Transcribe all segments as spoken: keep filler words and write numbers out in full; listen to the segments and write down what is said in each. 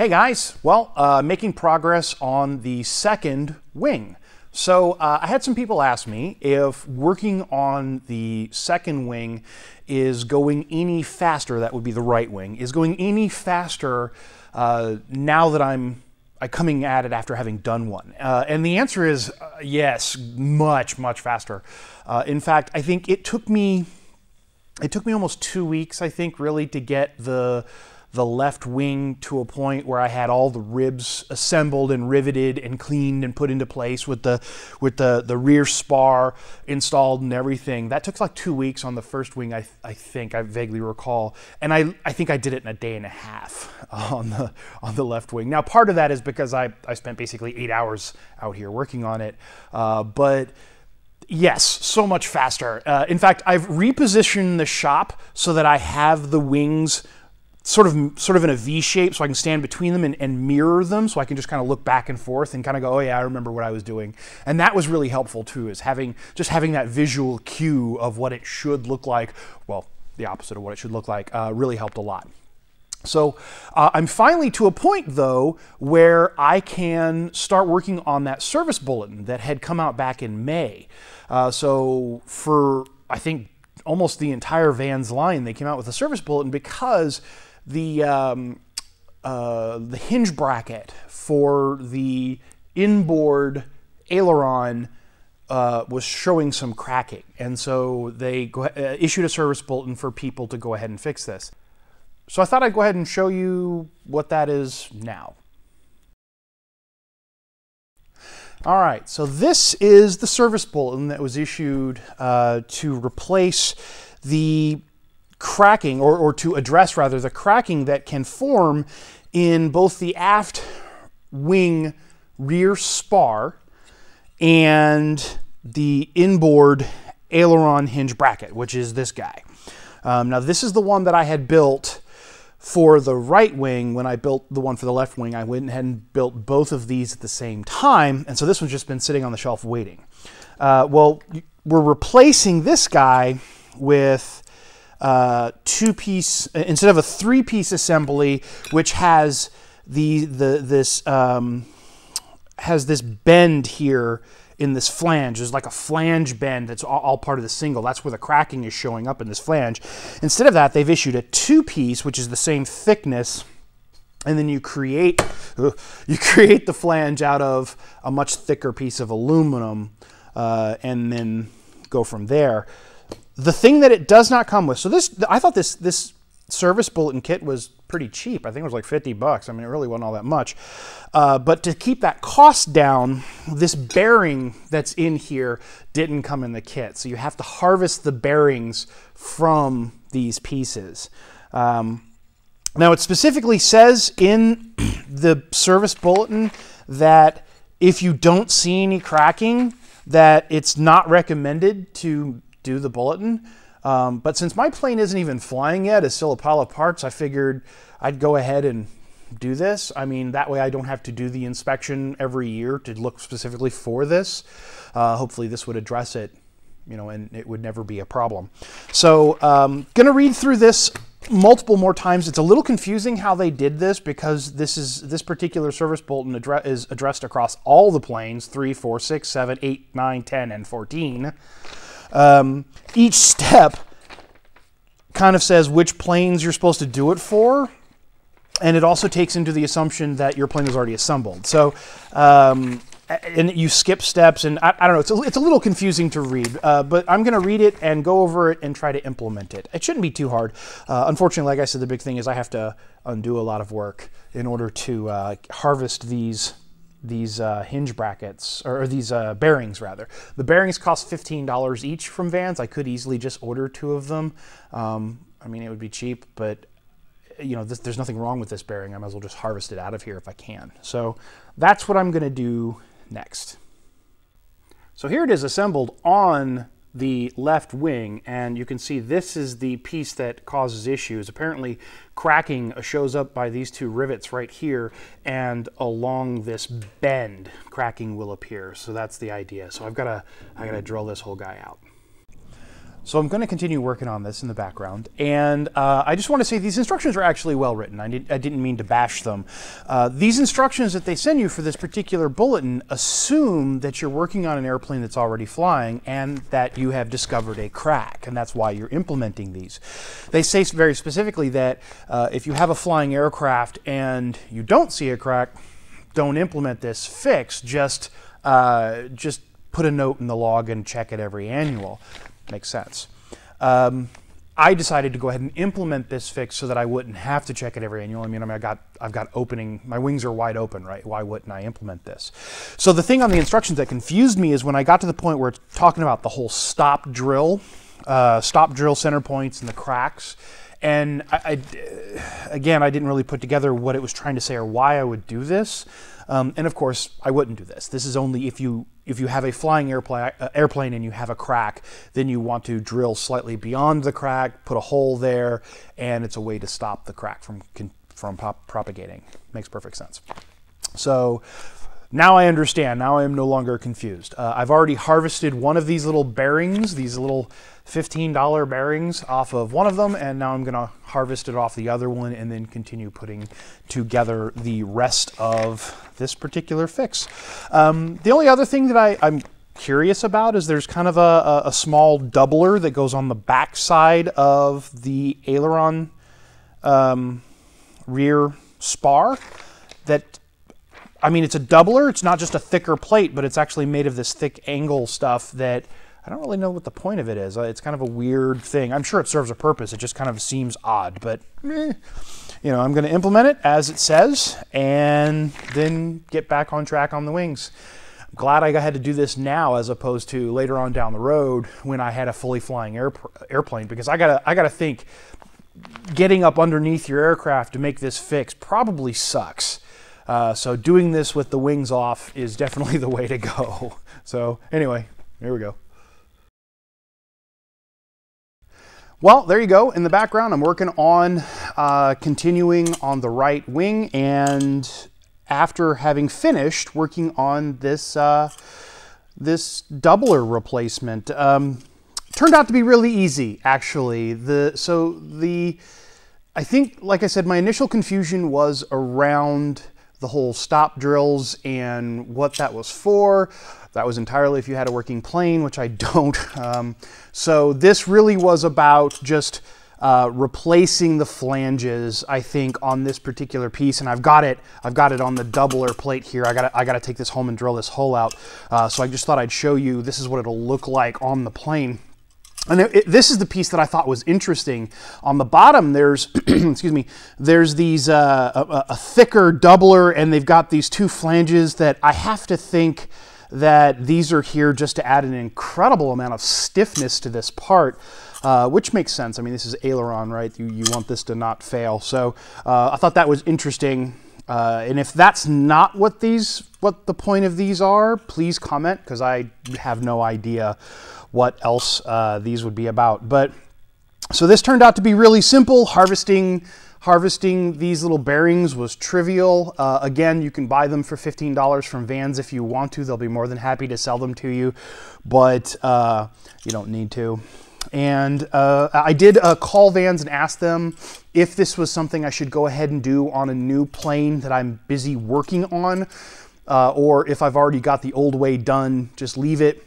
Hey guys, well, uh, making progress on the second wing. So uh, I had some people ask me if working on the second wing is going any faster, that would be the right wing, is going any faster uh, now that I'm I coming at it after having done one. Uh, and the answer is uh, yes, much, much faster. Uh, in fact, I think it took me, it took me almost two weeks, I think, really, to get the the left wing to a point where I had all the ribs assembled and riveted and cleaned and put into place with the with the, the rear spar installed and everything. That took like two weeks on the first wing, I, th I think, I vaguely recall. And I, I think I did it in a day and a half on the on the left wing. Now, part of that is because I, I spent basically eight hours out here working on it, uh, but yes, so much faster. Uh, in fact, I've repositioned the shop so that I have the wings sort of sort of in a V shape so I can stand between them and, and mirror them, so I can just kind of look back and forth and kind of go, oh yeah, I remember what I was doing. And that was really helpful too, is having just having that visual cue of what it should look like, well, the opposite of what it should look like, uh, really helped a lot. So uh, I'm finally to a point though where I can start working on that service bulletin that had come out back in May. Uh, so for, I think, almost the entire Van's line, they came out with a service bulletin because the um, uh, the hinge bracket for the inboard aileron uh, was showing some cracking, and so they go, uh, issued a service bulletin for people to go ahead and fix this. So I thought I'd go ahead and show you what that is now. All right, so this is the service bulletin that was issued uh, to replace the cracking, or, or to address rather the cracking that can form in both the aft wing rear spar and the inboard aileron hinge bracket, which is this guy. Um, now this is the one that I had built for the right wing. When I built the one for the left wing, I went ahead and built both of these at the same time, and so this one's just been sitting on the shelf waiting. Uh, well, we're replacing this guy with Uh, two-piece, instead of a three-piece assembly, which has the the this um, has this bend here in this flange. There's like a flange bend that's all, all part of the single. That's where the cracking is showing up in this flange. Instead of that, they've issued a two-piece, which is the same thickness, and then you create you create the flange out of a much thicker piece of aluminum, uh, and then go from there. The thing that it does not come with, so this, I thought this this service bulletin kit was pretty cheap. I think it was like fifty bucks. I mean, it really wasn't all that much. Uh, but to keep that cost down, this bearing that's in here didn't come in the kit. So you have to harvest the bearings from these pieces. Um, now, it specifically says in the service bulletin that if you don't see any cracking, that it's not recommended to do the bulletin, um, but since my plane isn't even flying yet, it's still a pile of parts, I figured I'd go ahead and do this. I mean, that way I don't have to do the inspection every year to look specifically for this. Uh, hopefully this would address it, you know, and it would never be a problem. So um, gonna read through this multiple more times. It's a little confusing how they did this, because this is this particular service bulletin address is addressed across all the planes, three, four, six, seven, eight, nine, ten, and fourteen. Um, each step kind of says which planes you're supposed to do it for, and it also takes into the assumption that your plane is already assembled. So, um, and you skip steps, and I, I don't know, it's a, it's a little confusing to read, uh, but I'm going to read it and go over it and try to implement it. It shouldn't be too hard. Uh, unfortunately, like I said, the big thing is I have to undo a lot of work in order to uh, harvest these these uh, hinge brackets, or these uh, bearings rather. The bearings cost fifteen dollars each from Van's. I could easily just order two of them. Um, I mean, it would be cheap, but you know, this, there's nothing wrong with this bearing. I might as well just harvest it out of here if I can. So that's what I'm gonna do next. So here it is assembled on the left wing, and you can see this is the piece that causes issues. Apparently cracking shows up by these two rivets right here, and along this bend cracking will appear. So that's the idea. So I've got to I got to drill this whole guy out. So I'm going to continue working on this in the background, and uh, I just want to say these instructions are actually well written. I, did, I didn't mean to bash them. Uh, these instructions that they send you for this particular bulletin assume that you're working on an airplane that's already flying and that you have discovered a crack, and that's why you're implementing these. They say very specifically that uh, if you have a flying aircraft and you don't see a crack, don't implement this fix. Just, uh, just put a note in the log and check it every annual. Makes sense. Um, I decided to go ahead and implement this fix so that I wouldn't have to check it every annual. I mean, I mean, I got, I've got opening, my wings are wide open, right? Why wouldn't I implement this? So the thing on the instructions that confused me is when I got to the point where it's talking about the whole stop drill, uh, stop drill center points and the cracks. And I, I, again, I didn't really put together what it was trying to say or why I would do this. Um, and of course, I wouldn't do this. This is only if you if you have a flying airplane uh, airplane and you have a crack, then you want to drill slightly beyond the crack, put a hole there, and it's a way to stop the crack from from pop propagating. Makes perfect sense. So. Now I understand. Now I am no longer confused. Uh, I've already harvested one of these little bearings, these little fifteen dollar bearings off of one of them, and now I'm going to harvest it off the other one and then continue putting together the rest of this particular fix. Um, the only other thing that I, I'm curious about is there's kind of a, a small doubler that goes on the back side of the aileron um, rear spar that I mean, it's a doubler. It's not just a thicker plate, but it's actually made of this thick angle stuff that I don't really know what the point of it is. It's kind of a weird thing. I'm sure it serves a purpose. It just kind of seems odd, but eh. You know, I'm going to implement it as it says and then get back on track on the wings. I'm glad I had to do this now as opposed to later on down the road when I had a fully flying air, airplane, because I gotta, I gotta think getting up underneath your aircraft to make this fix probably sucks. Uh, so doing this with the wings off is definitely the way to go. So anyway, here we go. Well, there you go. In the background, I'm working on uh, continuing on the right wing. And after having finished working on this, uh, this doubler replacement, um, turned out to be really easy, actually. The, so the, I think, like I said, my initial confusion was around the whole stop drills and what that was for. That was entirely if you had a working plane, which I don't. Um, so this really was about just uh, replacing the flanges, I think, on this particular piece. And I've got it, I've got it on the doubler plate here. I gotta, I gotta take this home and drill this hole out. Uh, so I just thought I'd show you, this is what it'll look like on the plane. And it, this is the piece that I thought was interesting. On the bottom, there's, excuse me, there's these, uh, a, a thicker doubler, and they've got these two flanges that I have to think that these are here just to add an incredible amount of stiffness to this part, uh, which makes sense. I mean, this is aileron, right? You, you want this to not fail. So uh, I thought that was interesting. Uh, and if that's not what these, what the point of these are, please comment, because I have no idea what else uh, these would be about. But so this turned out to be really simple. Harvesting, harvesting these little bearings was trivial. Uh, again, you can buy them for fifteen dollars from Van's if you want to. They'll be more than happy to sell them to you, but uh, you don't need to. And uh, I did uh, call Van's and ask them if this was something I should go ahead and do on a new plane that I'm busy working on, uh, or if I've already got the old way done, just leave it.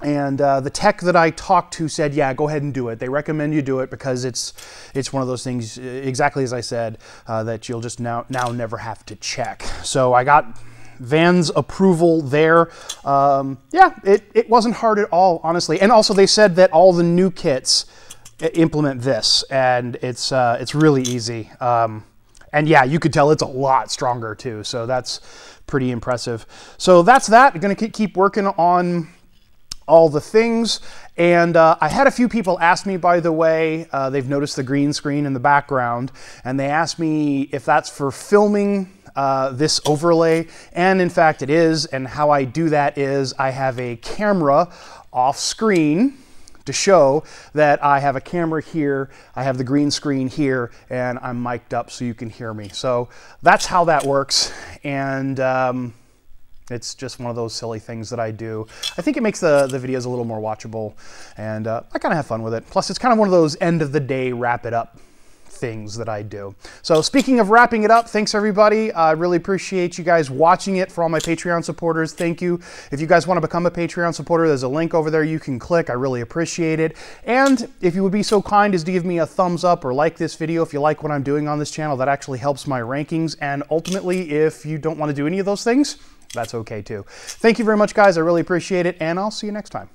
And uh, the tech that I talked to said, yeah, go ahead and do it. They recommend you do it because it's it's one of those things, exactly as I said, uh, that you'll just now, now never have to check. So I got Van's approval there. Um, yeah, it, it wasn't hard at all, honestly. And also they said that all the new kits implement this, and it's, uh, it's really easy. Um, and yeah, you could tell it's a lot stronger too. So that's pretty impressive. So that's that. I'm gonna keep working on all the things. And uh, I had a few people ask me, by the way, uh, they've noticed the green screen in the background, and they asked me if that's for filming Uh, this overlay, and in fact it is. And how I do that is I have a camera off screen to show that I have a camera here, I have the green screen here, and I'm mic'd up so you can hear me. So that's how that works. And um, It's just one of those silly things that I do. I think it makes the, the videos a little more watchable, and uh, I kind of have fun with it. Plus, it's kind of one of those end of the day wrap it up things that I do. So speaking of wrapping it up, thanks everybody. I uh, really appreciate you guys watching it. For all my Patreon supporters, thank you. If you guys want to become a Patreon supporter, there's a link over there you can click. I really appreciate it. And if you would be so kind as to give me a thumbs up or like this video if you like what I'm doing on this channel, that actually helps my rankings. And ultimately, if you don't want to do any of those things, that's okay too. Thank you very much, guys. I really appreciate it, and I'll see you next time.